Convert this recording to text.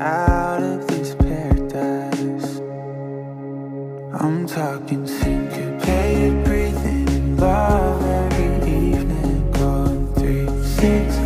Out of this paradise, I'm talking syncopated breathing, love every evening, going 3, 6.